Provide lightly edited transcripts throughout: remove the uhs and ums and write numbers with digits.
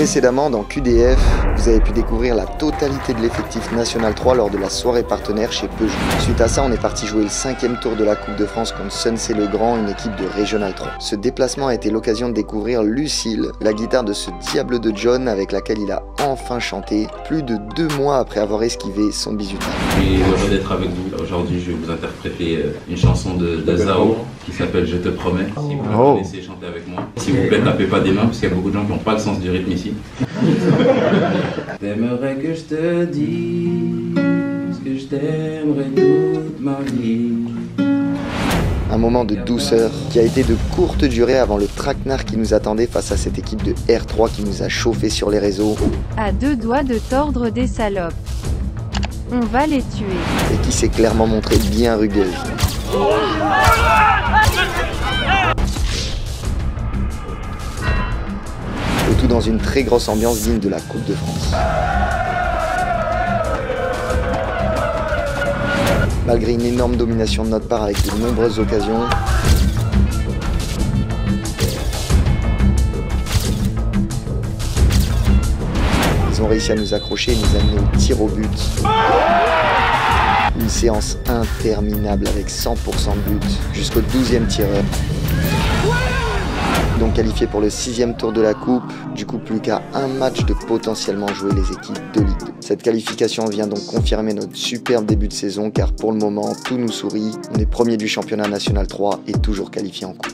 Précédemment, dans QDF, vous avez pu découvrir la totalité de l'effectif National 3 lors de la soirée partenaire chez Peugeot. Suite à ça, on est parti jouer le 5e tour de la Coupe de France contre Sanssat-le-Grand, une équipe de Regional 3. Ce déplacement a été l'occasion de découvrir Lucille, la guitare de ce diable de John avec laquelle il a enfin chanté, plus de 2 mois après avoir esquivé son bizutage. Je suis heureux d'être avec vous. Aujourd'hui, je vais vous interpréter une chanson de Zao qui s'appelle « Je te promets ». Si vous me laissez chanter avec moi, s'il vous plaît, tapez pas des mains parce qu'il y a beaucoup de gens qui n'ont pas le sens du rythme ici. T'aimerais que je te dise que je t'aimerais toute ma vie. Un moment de douceur qui a été de courte durée avant le traquenard qui nous attendait face à cette équipe de R3 qui nous a chauffé sur les réseaux. À 2 doigts de tordre des salopes. On va les tuer. Et qui s'est clairement montrée bien rugueuse. Le tout dans une très grosse ambiance digne de la Coupe de France. Malgré une énorme domination de notre part avec de nombreuses occasions, ils ont réussi à nous accrocher et nous amener au tir au but. Une séance interminable avec 100% de but jusqu'au 12e tireur. Donc qualifié pour le 6e tour de la coupe, du coup plus qu'à un match de potentiellement jouer les équipes de Ligue 2. Cette qualification vient donc confirmer notre superbe début de saison car pour le moment tout nous sourit, on est premier du championnat national 3 et toujours qualifié en coupe.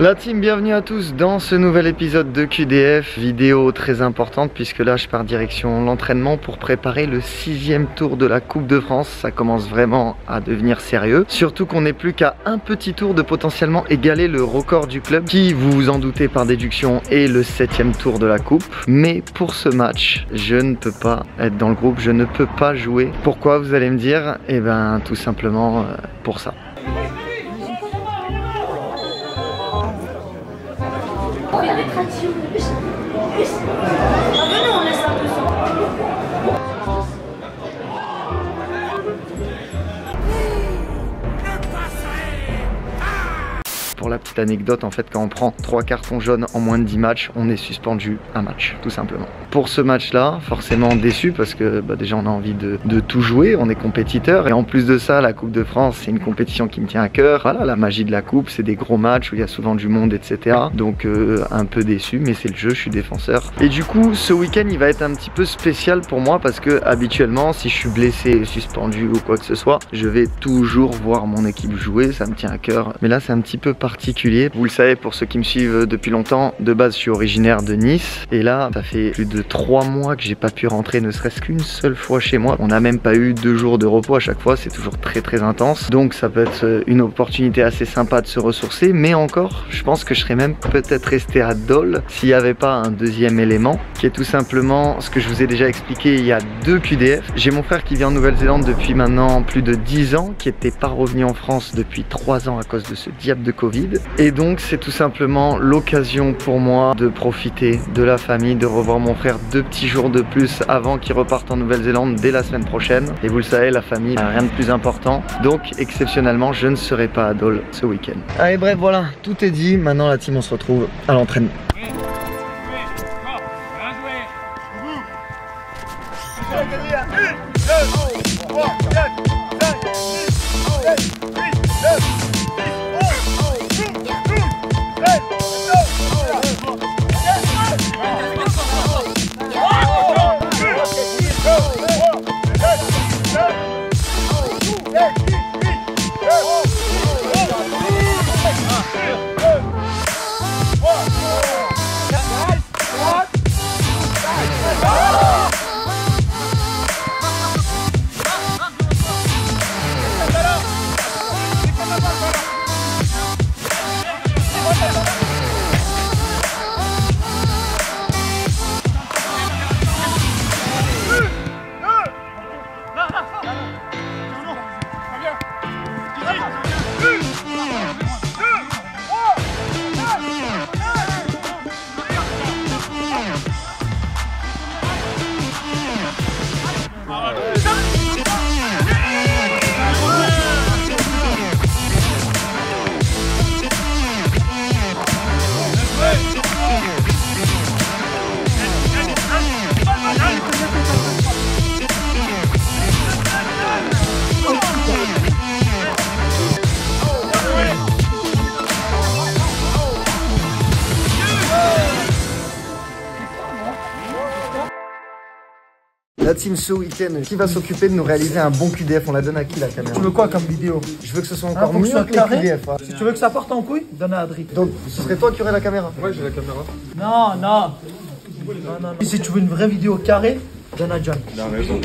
La team, bienvenue à tous dans ce nouvel épisode de QDF, vidéo très importante puisque là je pars direction l'entraînement pour préparer le 6e tour de la Coupe de France, ça commence vraiment à devenir sérieux, surtout qu'on n'est plus qu'à un petit tour de potentiellement égaler le record du club qui, vous vous en doutez par déduction, est le 7e tour de la Coupe, mais pour ce match, je ne peux pas être dans le groupe, je ne peux pas jouer. Pourquoi, vous allez me dire? Eh ben tout simplement pour ça. Pour la petite anecdote, en fait, quand on prend 3 cartons jaunes en moins de 10 matchs, on est suspendu un match, tout simplement. Pour ce match-là, forcément déçu parce que déjà on a envie de tout jouer, on est compétiteur et en plus de ça, la Coupe de France, c'est une compétition qui me tient à cœur. Voilà, la magie de la Coupe, c'est des gros matchs où il y a souvent du monde, etc. Donc un peu déçu, mais c'est le jeu, je suis défenseur. Et du coup, ce week-end, il va être un petit peu spécial pour moi parce que habituellement, si je suis blessé, suspendu ou quoi que ce soit, je vais toujours voir mon équipe jouer, ça me tient à cœur. Mais là, c'est un petit peu particulier. Vous le savez, pour ceux qui me suivent depuis longtemps, de base je suis originaire de Nice et là ça fait plus de 3 mois que j'ai pas pu rentrer ne serait-ce qu'une seule fois chez moi. On n'a même pas eu 2 jours de repos à chaque fois, c'est toujours très intense, donc ça peut être une opportunité assez sympa de se ressourcer, mais encore je pense que je serais même peut-être resté à Dole s'il n'y avait pas un deuxième élément qui est tout simplement ce que je vous ai déjà expliqué il y a 2 QDF. J'ai mon frère qui vit en Nouvelle-Zélande depuis maintenant plus de 10 ans, qui n'était pas revenu en France depuis 3 ans à cause de ce diable de Covid. Et donc c'est tout simplement l'occasion pour moi de profiter de la famille, de revoir mon frère 2 petits jours de plus avant qu'il reparte en Nouvelle-Zélande dès la semaine prochaine. Et vous le savez, la famille, rien de plus important. Donc exceptionnellement, je ne serai pas à Dole ce week-end. Allez, bref, voilà, tout est dit. Maintenant la team, on se retrouve à l'entraînement. La team ce week-end, qui va s'occuper de nous réaliser un bon QDF? On la donne à qui la caméra? Tu veux quoi comme vidéo? Je veux que ce soit encore mieux que les QDF. Hein. Si tu veux que ça parte en couille, donne à Adri. Donc ce serait toi qui aurais la caméra? Ouais, j'ai la caméra. Non. Si tu veux une vraie vidéo carrée, donne à John. Il a raison.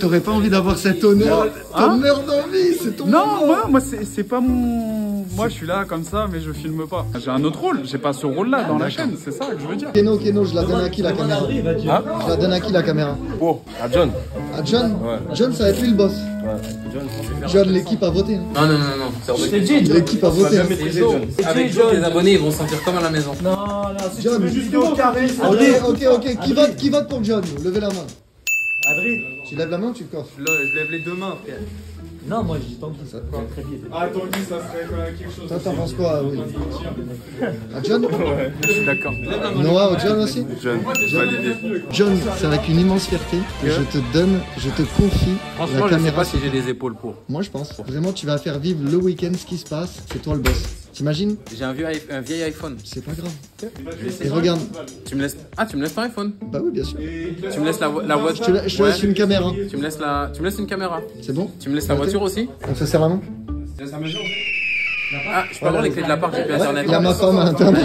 T'aurais pas envie d'avoir cet honneur? T'en meurs d'envie, c'est ton honneur. Moi c'est pas mon... Moi je suis là comme ça, mais je filme pas. J'ai un autre rôle, j'ai pas ce rôle là dans la chaîne, c'est ça que je veux dire. Keno, je la donne à qui la caméra? Je la donne à qui la caméra? Oh, à John. À John? Ouais. John, ça va être lui le boss. Ouais. John, l'équipe a voté. Non, je t'ai dit, l'équipe a voté. Avec John, les abonnés ils vont se sentir comme à la maison. Non, là, si tu veux juste au carré. Ok, qui vote pour John? Levez la main. Adri, tu lèves la main ou tu coffres? Je lève les deux mains, frère. Non, moi j'ai tendu, ça serait très vite. Ah, tendu, ça serait quand même quelque chose. Toi, t'en penses quoi? À John? Ouais, je suis d'accord. Noah, au John aussi? John, c'est avec une immense fierté que je te donne, je te confie la caméra. Je sais pas si j'ai les épaules pour. Moi, je pense. Vraiment, tu vas faire vivre le week-end ce qui se passe. C'est toi le boss. T'imagines? J'ai un vieil iPhone. C'est pas grave. Et regarde. Tu me laisses... Ah, tu me laisses ton iPhone? Bah oui, bien sûr. Tu me laisses la voiture. Je te laisse une caméra. Tu me laisses une caméra. C'est bon? Tu me laisses la voiture aussi? On se sert à main? Ah, je peux avoir les clés de l'appart, j'ai plus internet. Il a ma femme à internet.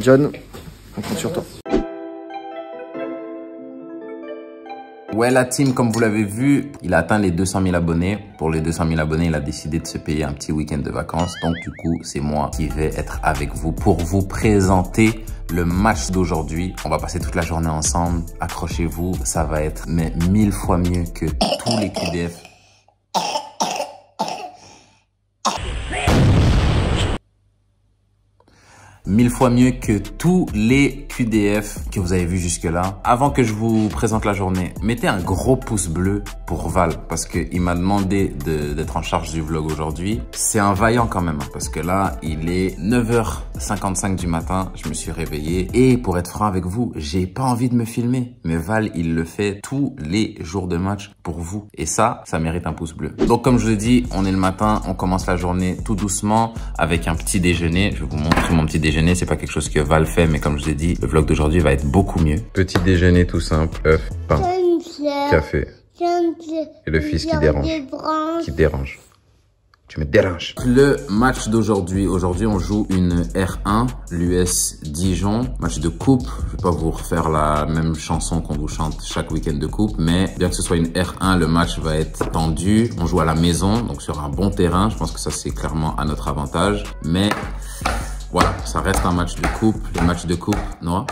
John, on compte sur toi. Ouais, la team, comme vous l'avez vu, il a atteint les 200 000 abonnés. Pour les 200 000 abonnés, il a décidé de se payer un petit week-end de vacances. Donc, du coup, c'est moi qui vais être avec vous pour vous présenter le match d'aujourd'hui. On va passer toute la journée ensemble. Accrochez-vous, ça va être mais 1000 fois mieux que tous les QDF. Mille fois mieux que tous les QDF que vous avez vus jusque-là. Avant que je vous présente la journée, mettez un gros pouce bleu pour Val parce qu'il m'a demandé d'être en charge du vlog aujourd'hui. C'est un vaillant quand même parce que là, il est 9h55 du matin. Je me suis réveillé et pour être franc avec vous, j'ai pas envie de me filmer. Mais Val, il le fait tous les jours de match pour vous. Et ça, ça mérite un pouce bleu. Donc comme je vous l'ai dit, on est le matin, on commence la journée tout doucement avec un petit déjeuner. Je vais vous montrer mon petit déjeuner. C'est pas quelque chose que Val fait, mais comme je vous ai dit, le vlog d'aujourd'hui va être beaucoup mieux. Petit déjeuner tout simple, œuf, pain, café et le fils qui dérange. Tu me déranges. Le match d'aujourd'hui. Aujourd'hui, on joue une R1, l'US Dijon. Match de coupe. Je vais pas vous refaire la même chanson qu'on vous chante chaque week-end de coupe, mais bien que ce soit une R1, le match va être tendu. On joue à la maison, donc sur un bon terrain. Je pense que ça, c'est clairement à notre avantage, mais... Voilà, ça reste un match de coupe. Les matchs de coupe, Noah,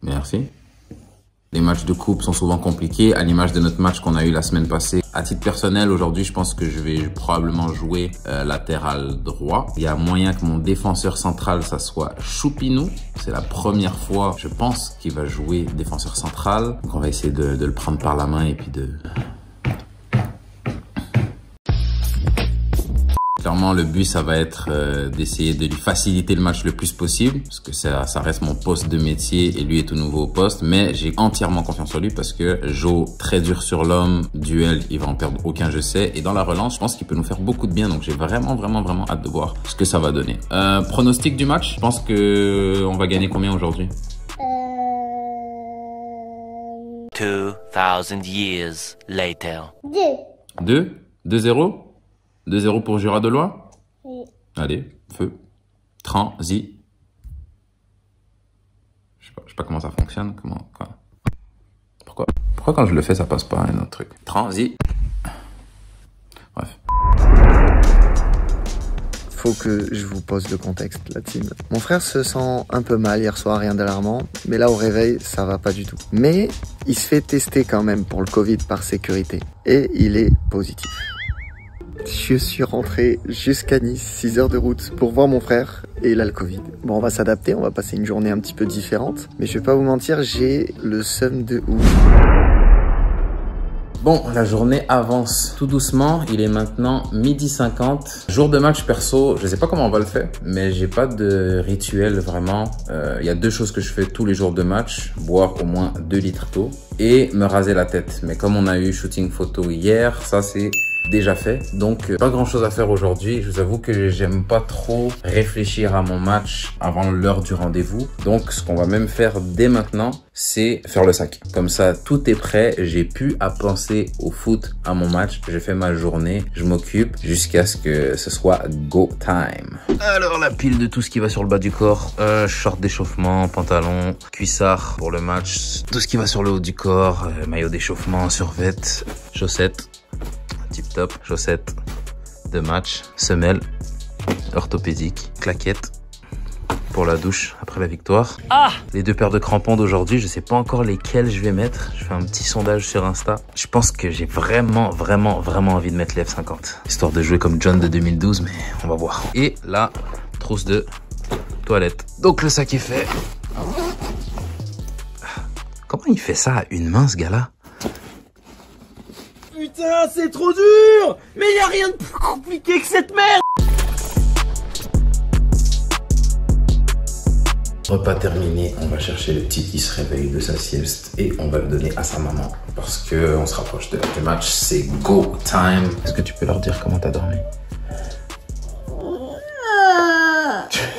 merci. Les matchs de coupe sont souvent compliqués, à l'image de notre match qu'on a eu la semaine passée. À titre personnel, aujourd'hui, je pense que je vais probablement jouer latéral droit. Il y a moyen que mon défenseur central, ça soit Choupinou. C'est la première fois, je pense, qu'il va jouer défenseur central. Donc, on va essayer de le prendre par la main et puis de... Clairement, le but, ça va être d'essayer de lui faciliter le match le plus possible parce que ça reste mon poste de métier et lui est tout nouveau au poste. Mais j'ai entièrement confiance en lui parce que Joe, très dur sur l'homme, duel, il va en perdre aucun, je sais. Et dans la relance, je pense qu'il peut nous faire beaucoup de bien. Donc, j'ai vraiment hâte de voir ce que ça va donner. Pronostic du match, je pense que on va gagner combien aujourd'hui? 2000 years later. 2-0 2-0 pour Jura Dolois? Oui. Allez, feu. Transi. Je sais pas comment ça fonctionne. Pourquoi quand je le fais, ça passe pas un autre truc? Transi. Bref. Faut que je vous pose le contexte, la team. Mon frère se sent un peu mal hier soir, rien d'alarmant, mais là au réveil, ça va pas du tout. Mais il se fait tester quand même pour le Covid par sécurité. Et il est positif. Je suis rentré jusqu'à Nice, 6 heures de route, pour voir mon frère, et il a le Covid. Bon, on va s'adapter, on va passer une journée un petit peu différente, mais je vais pas vous mentir, j'ai le seum de ouf. Bon, la journée avance tout doucement. Il est maintenant 12h50. Jour de match perso, je sais pas comment on va le faire, mais j'ai pas de rituel vraiment. Y a deux choses que je fais tous les jours de match. Boire au moins 2 litres d'eau et me raser la tête. Mais comme on a eu shooting photo hier, ça c'est... déjà fait. Donc pas grand chose à faire aujourd'hui. Je vous avoue que j'aime pas trop réfléchir à mon match avant l'heure du rendez-vous. Donc ce qu'on va même faire dès maintenant, c'est faire le sac. Comme ça, tout est prêt. J'ai plus à penser au foot, à mon match. J'ai fait ma journée, je m'occupe jusqu'à ce que ce soit go time. Alors la pile de tout ce qui va sur le bas du corps, short d'échauffement, pantalon, cuissard pour le match, tout ce qui va sur le haut du corps, maillot d'échauffement, survêt, chaussettes, tip top, chaussettes de match, semelle, orthopédique, claquettes. Pour la douche après la victoire. Ah, les deux paires de crampons d'aujourd'hui, je sais pas encore lesquels je vais mettre. Je fais un petit sondage sur Insta. Je pense que j'ai vraiment envie de mettre les F50. Histoire de jouer comme John de 2012, mais on va voir. Et la trousse de toilette. Donc le sac est fait. Comment il fait ça à une main, ce gars-là? Putain, c'est trop dur! Mais il n'y a rien de plus compliqué que cette merde! Repas terminé, on va chercher le petit qui se réveille de sa sieste et on va le donner à sa maman parce que on se rapproche de l'heure du match, c'est go time. Est-ce que tu peux leur dire comment t'as dormi?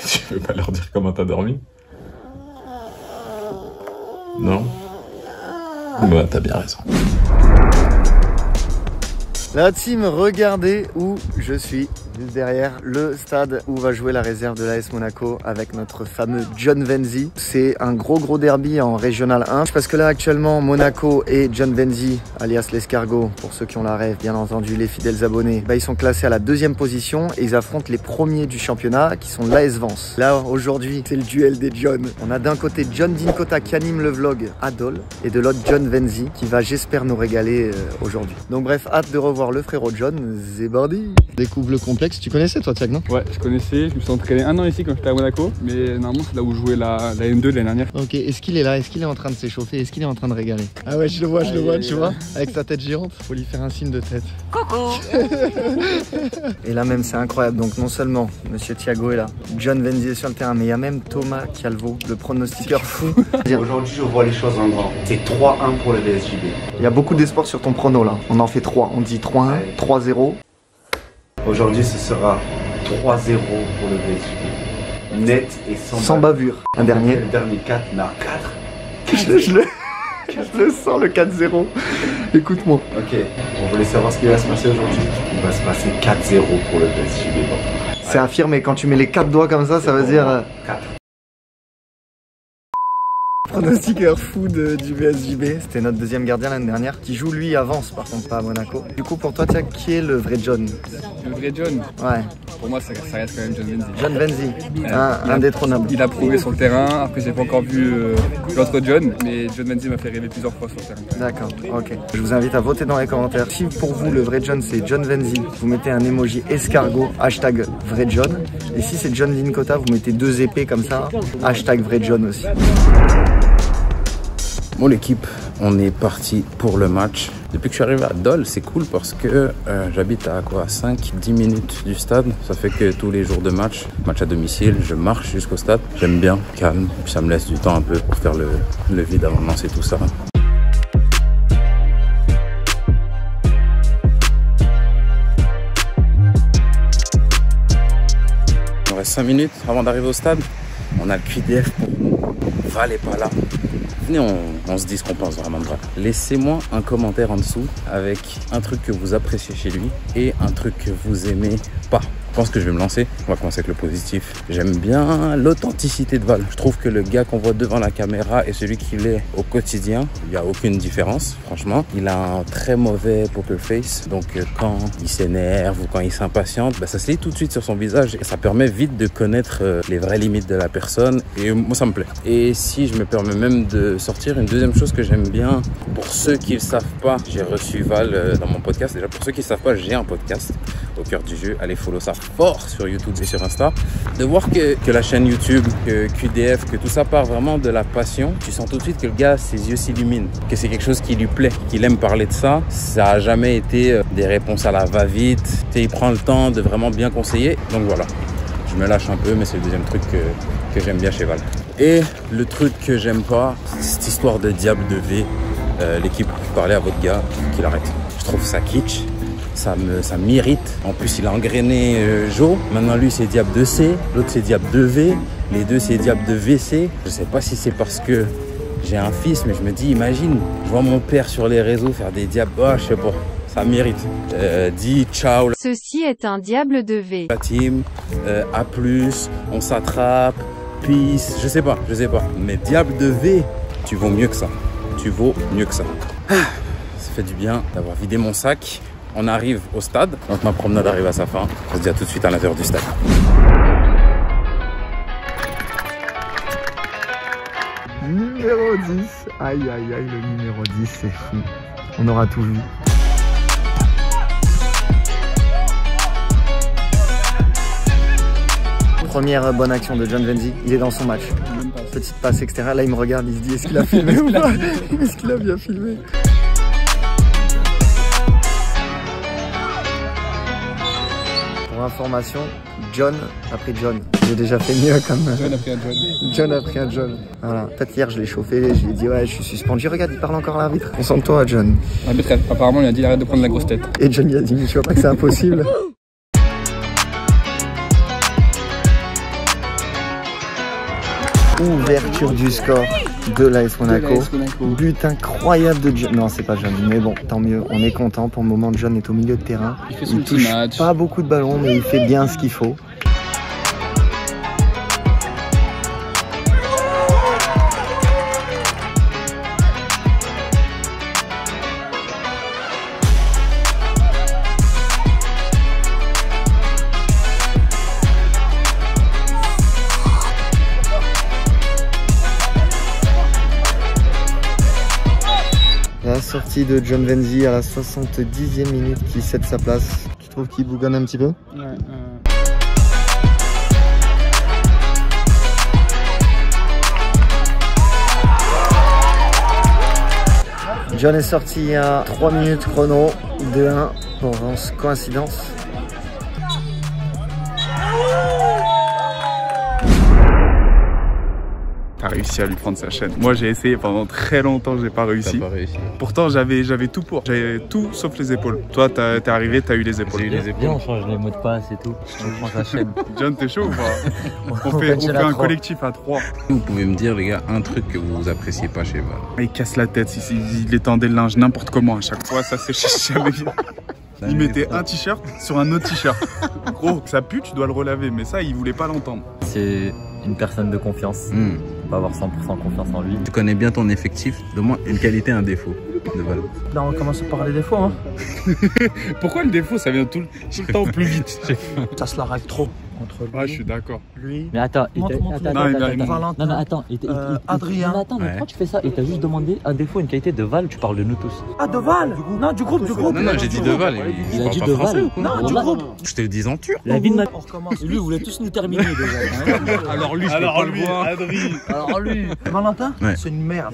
Tu veux pas leur dire comment t'as dormi? Non? Bah t'as bien raison. La team, regardez où je suis, derrière le stade où va jouer la réserve de l'AS Monaco avec notre fameux John Venzi. C'est un gros derby en Régional 1 parce que là actuellement Monaco et John Venzi, alias l'escargot, pour ceux qui ont la rêve bien entendu, les fidèles abonnés, bah, ils sont classés à la 2e position et ils affrontent les premiers du championnat qui sont l'AS Vence. Là aujourd'hui c'est le duel des John. On a d'un côté John Dinkota qui anime le vlog à Dole et de l'autre John Venzi qui va j'espère nous régaler aujourd'hui. Donc bref, hâte de revoir le frérot John, Zébardi. Découvre le complexe. Tu connaissais toi, Thiago, non? Ouais, je connaissais. Je me suis entraîné un an ici quand j'étais à Monaco. Mais normalement, c'est là où jouait la M2 de l'année dernière. Ok, est-ce qu'il est là? Est-ce qu'il est en train de s'échauffer? Est-ce qu'il est en train de régaler? Ah ouais, je le vois, tu vois. Avec sa tête gérante. Faut lui faire un signe de tête. Coucou. Et là même, c'est incroyable. Donc non seulement Monsieur Thiago est là, John Venzi est sur le terrain, mais il y a même Thomas Calvo, le pronostiqueur fou. Aujourd'hui, je vois les choses en grand. C'est 3-1 pour le BSJB. Il y a beaucoup d'espoir sur ton prono là. On en fait 3. On dit 3-1, 3-0. Aujourd'hui, ce sera 3-0 pour le PSG. Net et sans bavure. Un dernier. Le dernier 4, non, 4. Je le sens, le 4-0. Écoute-moi. Ok, on voulait savoir ce qui va se passer aujourd'hui. Il va se passer 4-0 pour le PSG. C'est affirmé, quand tu mets les 4 doigts comme ça, ça veut dire... 4. Pronostiqueur fou du BSJB, c'était notre deuxième gardien l'année dernière, qui joue lui avance par contre pas à Monaco. Du coup pour toi, Thiago, qui est le vrai John? Le vrai John? Ouais. Pour moi ça reste quand même John Venzi. John Venzi, indétrônable. Il a prouvé sur le terrain, après j'ai pas encore vu l'autre John, mais John Venzi m'a fait rêver plusieurs fois sur le terrain. D'accord, ok. Je vous invite à voter dans les commentaires. Si pour vous le vrai John c'est John Venzi, vous mettez un emoji escargot, hashtag vrai John. Et si c'est John Dinkota, vous mettez 2 épées comme ça, hashtag vrai John aussi. Bon l'équipe, on est parti pour le match. Depuis que je suis arrivé à Dole, c'est cool parce que j'habite à quoi, 5-10 minutes du stade. Ça fait que tous les jours de match à domicile, je marche jusqu'au stade. J'aime bien, calme, puis ça me laisse du temps un peu pour faire le vide avant de lancer tout ça. On reste 5 minutes avant d'arriver au stade. On a le QDF pour nous. Val est pas là. Venez, on se dit ce qu'on pense vraiment de Val. Laissez-moi un commentaire en dessous avec un truc que vous appréciez chez lui et un truc que vous aimez pas. Je pense que je vais me lancer. On va commencer avec le positif. J'aime bien l'authenticité de Val. Je trouve que le gars qu'on voit devant la caméra et celui qu'il est au quotidien, il n'y a aucune différence, franchement. Il a un très mauvais poker face. Donc, quand il s'énerve ou quand il s'impatiente, bah, ça se lit tout de suite sur son visage. Et ça permet vite de connaître les vraies limites de la personne. Et moi, ça me plaît. Et si je me permets même de sortir, une deuxième chose que j'aime bien, pour ceux qui ne savent pas, j'ai reçu Val dans mon podcast. Déjà, pour ceux qui ne savent pas, j'ai un podcast au cœur du jeu. Allez, follow ça. Fort sur YouTube et sur Insta, de voir que la chaîne YouTube, que QDF, que tout ça part vraiment de la passion. Tu sens tout de suite que le gars, ses yeux s'illuminent, que c'est quelque chose qui lui plaît, qu'il aime parler de ça. Ça n'a jamais été des réponses à la va-vite. Il prend le temps de vraiment bien conseiller. Donc voilà, je me lâche un peu, mais c'est le deuxième truc que j'aime bien chez Val. Et le truc que j'aime pas, cette histoire de diable de V, l'équipe, parlez à votre gars, qu'il arrête. Je trouve ça kitsch. ça m'irrite. En plus, il a engrainé Jo. Maintenant, lui, c'est diable de C. L'autre, c'est diable de V. Les deux, c'est diable de VC. Je sais pas si c'est parce que j'ai un fils, mais je me dis, imagine, je vois mon père sur les réseaux faire des diables. Ah, je sais pas, ça mérite. Dis ciao. Ceci est un diable de V. La team, A+, on s'attrape, peace, je sais pas. Mais diable de V, tu vaux mieux que ça. Tu vaux mieux que ça. Ah, ça fait du bien d'avoir vidé mon sac. On arrive au stade. Donc ma promenade arrive à sa fin. On se dit à tout de suite à l'intérieur du stade. Numéro 10, aïe aïe aïe, le numéro 10, c'est fou, on aura tout vu. Première bonne action de John Venzi, il est dans son match. Petite passe extérieure, là il me regarde, il se dit est-ce qu'il a filmé ou pas? Est-ce qu'il a bien filmé? Pour information, John a pris John. J'ai déjà fait mieux comme... John a pris un John. John a pris un John. Voilà. Peut-être hier, je l'ai chauffé, je lui ai dit ouais, je suis suspendu. Regarde, il parle encore à l'arbitre. Concentre-toi à John. L'arbitre, apparemment, il a dit arrête de prendre la grosse tête. Et John, il a dit mais tu vois pas que c'est impossible. Ouverture du score de l'AS Monaco. But incroyable de John. Non, c'est pas John, mais bon, tant mieux. On est content. Pour le moment, John est au milieu de terrain. Il fait son petit match. Pas beaucoup de ballons, mais il fait bien ce qu'il faut. Sortie de John Venzi à la 70e minute qui cède sa place. Tu trouves qu'il bougonne un petit peu? Ouais. John est sorti à 3 minutes chrono, 2-1 pour Vence. Coïncidence. T'as réussi à lui prendre sa chaîne. Moi j'ai essayé pendant très longtemps, j'ai pas réussi. Pourtant j'avais tout pour. J'avais tout sauf les épaules. Toi t'es arrivé, t'as eu les épaules. Bien, on change les mots de passe et tout. On prend sa chaîne. John, t'es chaud ou pas? On fait un collectif à 3. Vous pouvez me dire les gars un truc que vous appréciez pas chez Val. Il casse la tête, il étendait le linge n'importe comment à chaque fois, ça c'est jamais bien. Il mettait un t-shirt sur un autre t-shirt. Gros, ça pue, tu dois le relaver, mais ça il voulait pas l'entendre. C'est une personne de confiance. Pas avoir 100% confiance en lui. Tu connais bien ton effectif, de moins une qualité, un défaut de Val. Là on commence par les défauts hein. Pourquoi le défaut ça vient tout le temps au plus vite? Ça se la raque trop entre lui. Ouais je suis d'accord. Lui. Mais attends, attends, Adrien. Mais attends, mais pourquoi tu fais ça? Il t'a juste demandé un défaut, une qualité de Val, tu parles de nous tous. Ah de Val? Non du groupe, Non j'ai dit de Val. Il a dit de Val. Non du groupe. Je te le dis en turc. La vie de ma... On recommence. Lui voulait tous nous terminer déjà. Alors lui, Adrien. Alors lui, Valentin, ouais. C'est une merde.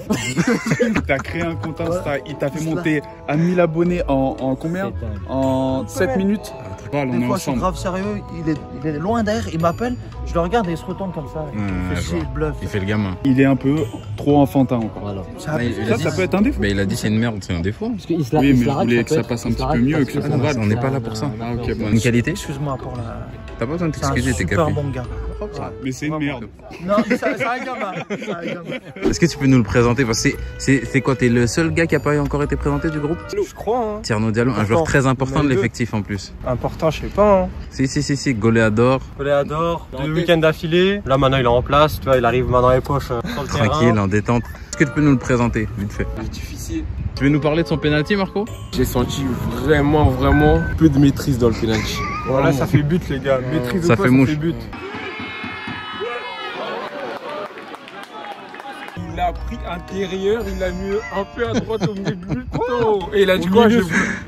T'as créé un compte Insta, il t'a fait monter à 1000 abonnés en combien? En 7 minutes. Des fois, je suis grave sérieux, il est loin derrière, il m'appelle, je le regarde et il se retourne comme ça. Il fait chier, il bluffe. Il fait le gamin. Il est un peu trop enfantin encore. Voilà. Ça peut être un défaut. Mais il a dit c'est une merde, c'est un défaut. Parce qu'il se la... Oui, mais je voulais que ça passe un petit peu mieux. On n'est pas là pour ça. Une qualité? Excuse-moi pour la... T'as pas besoin de t'excuser, t'es capé. C'est un super bon gars. Mais c'est une merde. Non, mais c'est un gamin. Est-ce que tu peux nous le présenter? C'est quoi? T'es le seul gars qui a pas encore été présenté du groupe? Je crois. Tierno Diallo, un joueur très important de l'effectif en plus. Important, je sais pas. Si, Goléador, 2 week-ends d'affilée. Là maintenant il est en place, tu vois, il arrive main dans les poches. Tranquille, en détente. Est-ce que tu peux nous le présenter vite fait? C'est difficile. Tu veux nous parler de son penalty, Marco? J'ai senti vraiment peu de maîtrise dans le penalty. Voilà, ça fait but les gars, maîtrise de ça, fait mouche. Ça fait but. Il a pris intérieur, il a mis un peu à droite au milieu de but. Et il a dit quoi?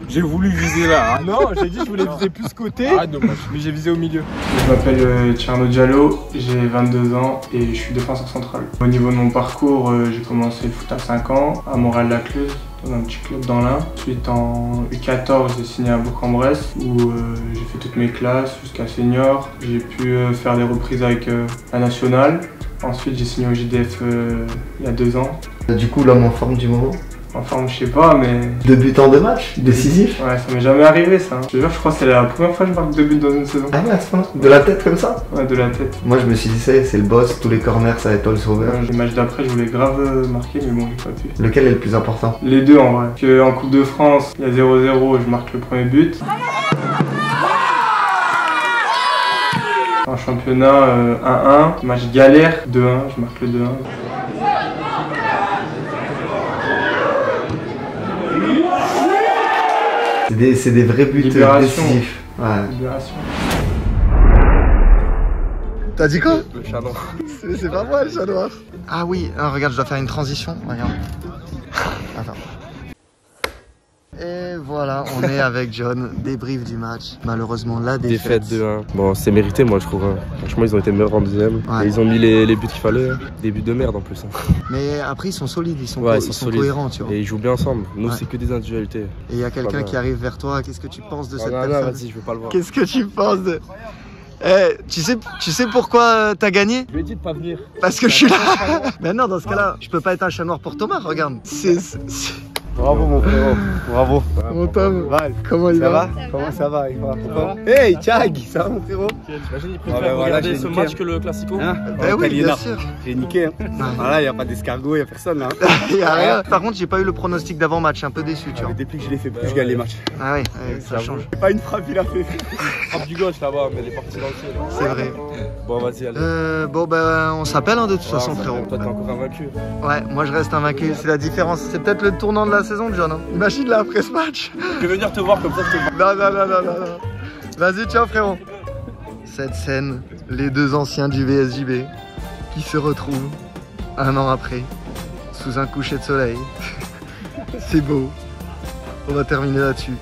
J'ai voulu viser là. Non, j'ai dit je voulais viser plus côté. Ah dommage, mais j'ai visé au milieu. Je m'appelle Tierno Diallo, j'ai 22 ans et je suis défenseur central. Au niveau de mon parcours, j'ai commencé le foot à 5 ans, à Montréal-Lacluse, dans un petit club dans l'Ain. Ensuite en U14, j'ai signé à Bourg-en-Bresse où j'ai fait toutes mes classes jusqu'à senior. J'ai pu faire des reprises avec la Nationale. Ensuite j'ai signé au JDF il y a 2 ans. Du coup l'homme en forme du moment? en forme, je sais pas, mais... 2 buts en 2 matchs, décisif. Ouais, ça m'est jamais arrivé ça. Je te jure, je crois que c'est la première fois que je marque 2 buts dans une saison. Ah ouais, à ce moment de la tête comme ça? Ouais, de la tête. Moi je me suis dit, ça y est, c'est le boss, tous les corners, ça va être toi le sauveur. Ouais, le match d'après, je voulais grave marquer, mais bon, j'ai pas pu. Lequel est le plus important? Les deux en vrai. Parce qu'en Coupe de France, il y a 0-0, je marque le premier but. En championnat, 1-1, match galère, 2-1, je marque le 2-1. C'est des vrais buts décisifs. Ouais. Libération. T'as dit quoi? Le chat noir. C'est pas moi le chat noir. Ah oui, ah, regarde, je dois faire une transition. Regarde. Attends. Et voilà, on est avec John, débrief du match. Malheureusement, la défaite. Défaite de 1. Bon, c'est mérité, moi, je trouve. Hein. Franchement, ils ont été meilleurs en deuxième. Ouais. Et ils ont mis les buts qu'il fallait. Hein. Des buts de merde en plus. Hein. Mais après, ils sont solides, ils sont cohérents, tu vois. Et ils jouent bien ensemble. Nous, ouais, c'est que des individualités. Et il y a quelqu'un qui arrive vers toi. Qu'est-ce que tu penses de cette personne? Vas-y, je veux pas le voir. Qu'est-ce que tu penses de... Eh, tu sais pourquoi t'as gagné? Je lui ai dit de pas venir. Parce que je suis là. Mais non, dans ce cas-là, je peux pas être un chat noir pour Thomas, regarde. Bravo mon frérot, bravo. Mon Tom, comment il va? Comment ça va? Hey Thiag, ça va mon frérot? J'imagine qu'il préfère regarder ce match que le Classico. Ben oui, bien sûr. J'ai niqué. Voilà, il n'y a pas d'escargot, il n'y a personne là. Il n'y a rien. Par contre, j'ai pas eu le pronostic d'avant-match, un peu déçu, tu vois. Depuis que je l'ai fait, plus je gagne les matchs. Ah oui, ça change. Pas une frappe, il a fait. Frappe du gauche là-bas, mais elle est partie dans le ciel. C'est vrai. Bon, vas-y, allez. Bon, ben on s'appelle de toute façon, frérot. Toi, t'es encore invaincu. Ouais, moi je reste invaincu, c'est la différence. C'est peut-être le tournant de la saison, John. Hein. Imagine là après ce match. Je vais venir te voir comme ça. Non. Vas-y, ciao frérot. Cette scène, les deux anciens du BSJB qui se retrouvent un an après sous un coucher de soleil. C'est beau. On va terminer là-dessus.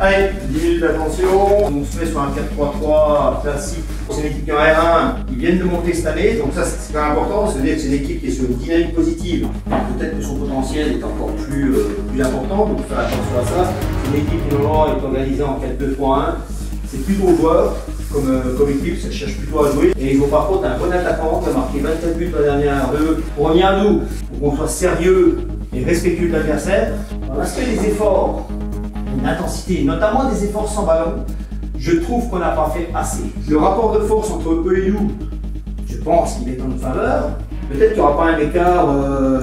Allez, 10 minutes d'attention. On se met sur un 4-3-3 classique. C'est une équipe qui est en R1, ils viennent de monter cette année, donc ça c'est quand même important, c'est-à-dire que c'est une équipe qui est sur une dynamique positive. Peut-être que son potentiel est encore plus important, donc faire attention à ça. C'est une équipe qui normalement est organisée en 4-2-3-1, c'est plus gros joueur comme équipe, ça cherche plutôt à jouer. Et ils ont par contre un bon attaquant qui a marqué 24 buts la dernière RE. Pour revenir à nous, pour qu'on soit sérieux et respectueux de l'adversaire, on a fait des efforts. Une intensité, notamment des efforts sans ballon, je trouve qu'on n'a pas fait assez. Le rapport de force entre eux et nous, je pense qu'il est en notre faveur. Peut-être qu'il n'y aura pas un écart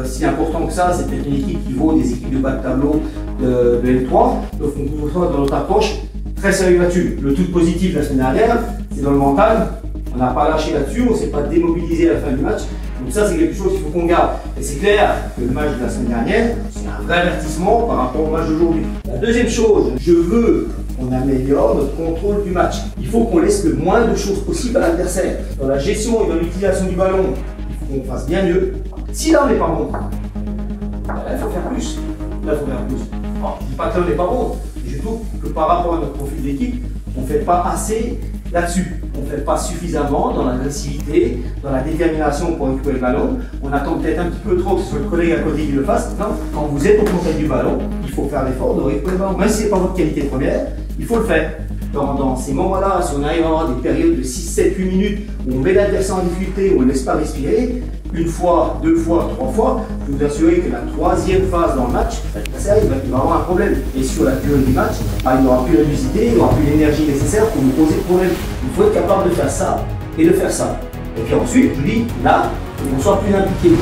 si important que ça, c'est peut-être une équipe qui vaut des équipes de bas de tableau de L3. Donc on trouve ça dans notre approche très sérieux là-dessus. Le tout positif la semaine dernière, c'est dans le mental, on n'a pas lâché là-dessus, on ne s'est pas démobilisé à la fin du match. Donc ça c'est quelque chose qu'il faut qu'on garde. Et c'est clair que le match de la semaine dernière, c'est un vrai avertissement par rapport au match d'aujourd'hui. La deuxième chose, je veux qu'on améliore notre contrôle du match. Il faut qu'on laisse le moins de choses possible à l'adversaire. Dans la gestion et dans l'utilisation du ballon, il faut qu'on fasse bien mieux. Si là on n'est pas bon, là il faut faire plus. Là il faut faire plus. Alors, je ne dis pas que là on n'est pas bon, mais je trouve que par rapport à notre profil d'équipe, on ne fait pas assez là-dessus. On ne fait pas suffisamment dans l'agressivité, dans la détermination pour récupérer le ballon. On attend peut-être un petit peu trop que ce soit le collègue à côté qui le fasse. Non, quand vous êtes au contact du ballon, il faut faire l'effort de récupérer le ballon. Même si ce n'est pas votre qualité première, il faut le faire. Dans ces moments-là, si on arrive à avoir des périodes de 6, 7, 8 minutes où on met l'adversaire en difficulté, où on ne laisse pas respirer, une fois, deux fois, trois fois, je peux vous assurer que la troisième phase dans le match, il va avoir un problème. Et sur la durée du match, il n'aura plus la lucidité, il n'aura plus l'énergie nécessaire pour nous poser le problème. Il faut être capable de faire ça et de faire ça. Et puis ensuite, je dis, là, on soit plus impliqué.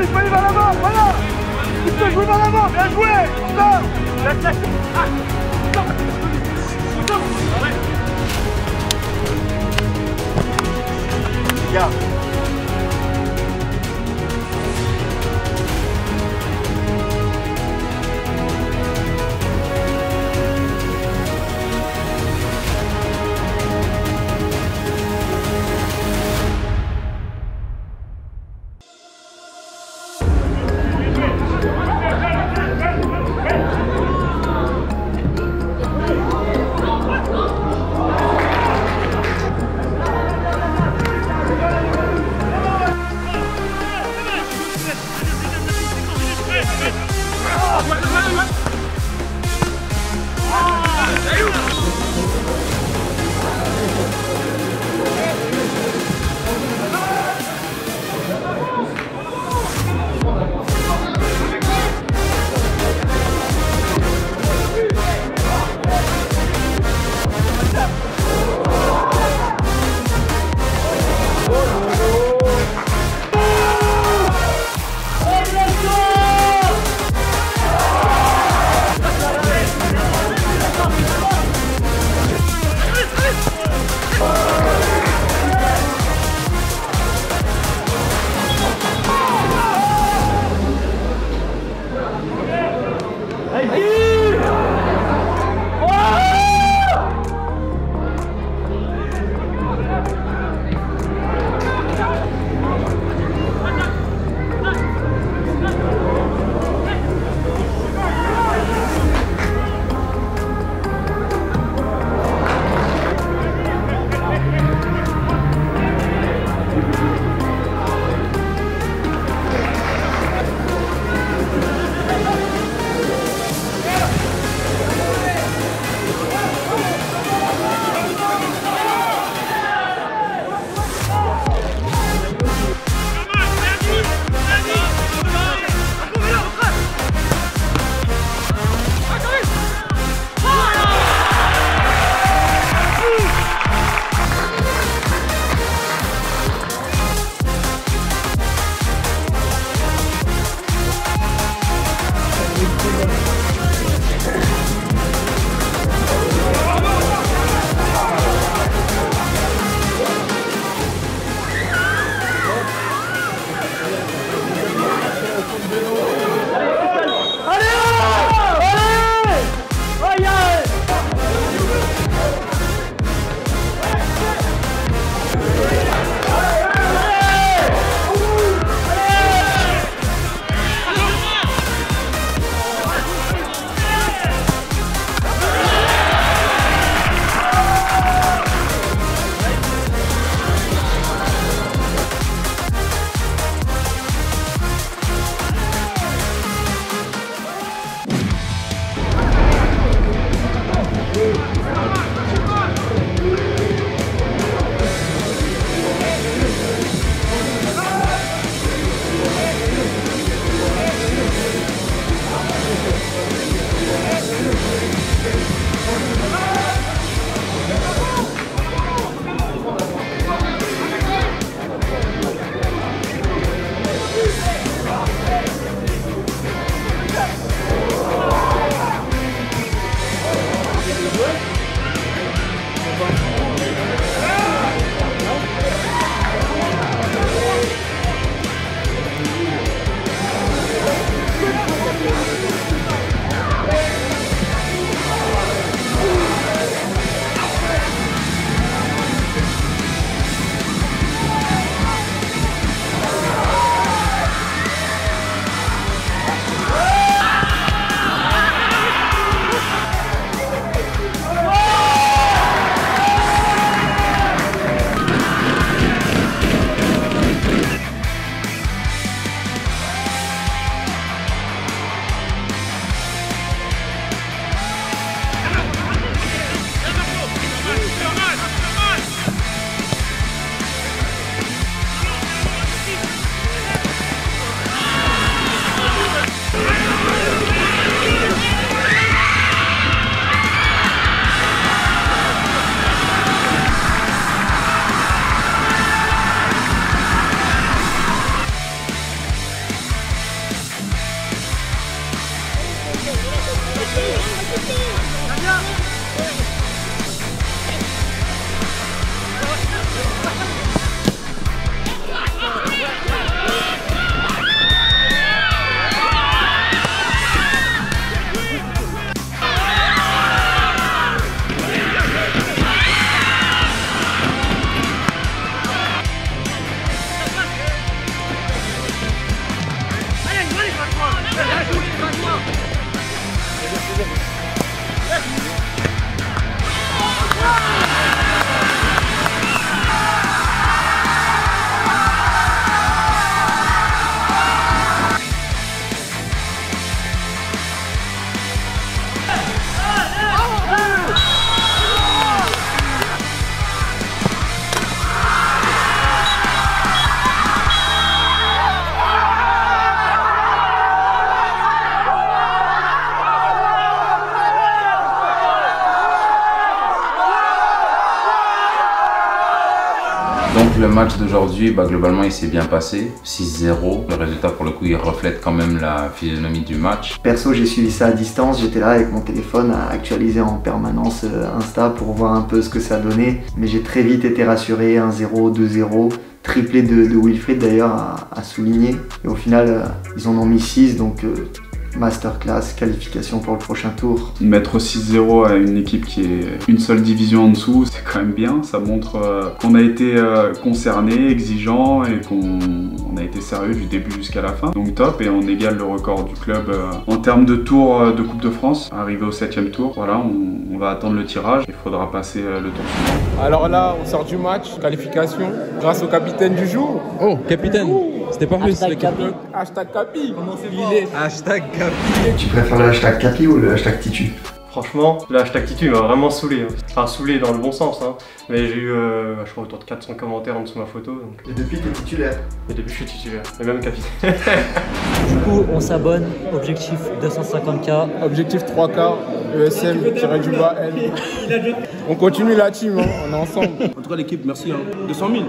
Il faut aller vers l'avant, voilà. Il faut jouer vers l'avant, bien joué. Encore. La claque. Ah. Stop. Arrête. Regarde. Le match d'aujourd'hui, globalement, il s'est bien passé. 6-0. Le résultat, pour le coup, il reflète quand même la physionomie du match. Perso, j'ai suivi ça à distance. J'étais là avec mon téléphone à actualiser en permanence Insta pour voir un peu ce que ça donnait. Mais j'ai très vite été rassuré. 1-0, 2-0. Triplé de Wilfried, d'ailleurs, à souligner. Et au final, ils en ont mis 6. Donc, masterclass, qualification pour le prochain tour. Mettre 6-0 à une équipe qui est une seule division en dessous, c'est quand même bien. Ça montre qu'on a été concerné, exigeant et qu'on a été sérieux du début jusqu'à la fin. Donc top, et on égale le record du club en termes de tour de Coupe de France. Arrivé au 7e tour, voilà, on va attendre le tirage. Il faudra passer le tour suivant. Alors là, on sort du match, qualification, grâce au capitaine du jour. Oh, capitaine. C'était pas plus le Capi. Hashtag Capi. Hashtag Capi. Tu préfères le hashtag Capi ou le hashtag Titu? Franchement, le hashtag Titu m'a vraiment saoulé. Enfin, saoulé dans le bon sens, hein. Mais j'ai eu, je crois, autour de 400 commentaires en dessous de ma photo. Donc... Et depuis, t'es titulaire? Et depuis, je suis titulaire. Et même capitaine. Du coup, on s'abonne. Objectif 250K. Objectif 3K. ESM-du-bas, L. On continue la team, hein. On est ensemble. En tout cas, l'équipe, merci. Hein. 200 000.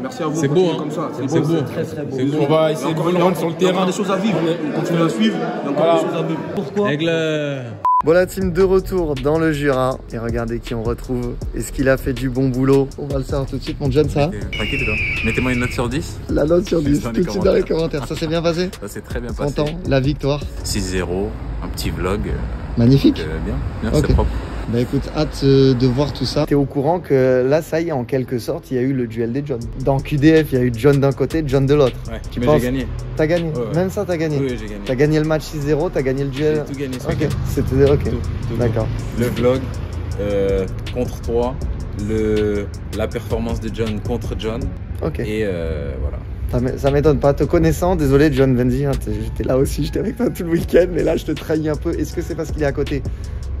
Merci à vous. C'est beau, hein. Comme ça. C'est beau. Très, très beau. On va essayer de vous rendre sur le terrain. Il y a encore des choses à vivre. On continue à suivre. Il y a encore des choses à vivre. Pourquoi? Bon, la team de retour dans le Jura. Et regardez qui on retrouve. Est-ce qu'il a fait du bon boulot? On va le savoir tout de suite, mon John, ça. T'inquiète, toi. Mettez-moi une note sur 10. La note sur 10, tout de suite dans les commentaires. Ça s'est bien passé? Ça s'est très bien passé. Content. La victoire 6-0. Un petit vlog. Magnifique. Bien, bien, c'est propre. Bah écoute, hâte de voir tout ça. T'es au courant que là, ça y est, en quelque sorte, il y a eu le duel des John. Dans QDF, il y a eu John d'un côté, John de l'autre. Ouais, tu penses... j'ai gagné. T'as gagné, ouais. Même ça, t'as gagné. Oui, j'ai gagné. T'as gagné le match 6-0, t'as gagné le duel. J'ai tout gagné, ok. C'était ok. D'accord. Le vlog contre toi, la performance de John contre John. Ok. Et voilà. Ça m'étonne pas, te connaissant, désolé John Benzi, hein, j'étais là aussi, j'étais avec toi tout le week-end, mais là je te trahis un peu. Est-ce que c'est parce qu'il est à côté?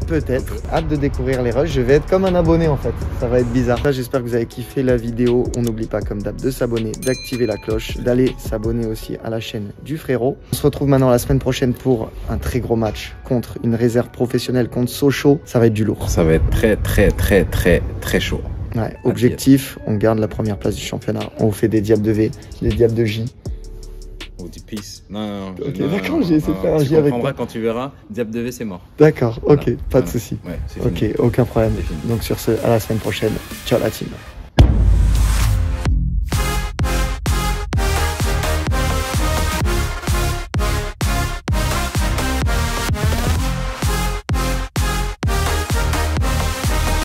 Peut-être. Hâte de découvrir les rushs, je vais être comme un abonné en fait, ça va être bizarre. J'espère que vous avez kiffé la vidéo, on n'oublie pas comme d'hab de s'abonner, d'activer la cloche, d'aller s'abonner aussi à la chaîne du frérot. On se retrouve maintenant la semaine prochaine pour un très gros match contre une réserve professionnelle contre Sochaux, ça va être du lourd. Ça va être très chaud. Ouais, objectif, on garde la première place du championnat. On fait des diables de V, des diables de J. On dit peace. Non, non. Ok, d'accord, j'ai essayé de faire un J avec toi. Quand tu verras, diable de V, c'est mort. D'accord, ok, voilà. Pas de souci. Ouais, ok, aucun problème. Donc sur ce, à la semaine prochaine. Ciao la team.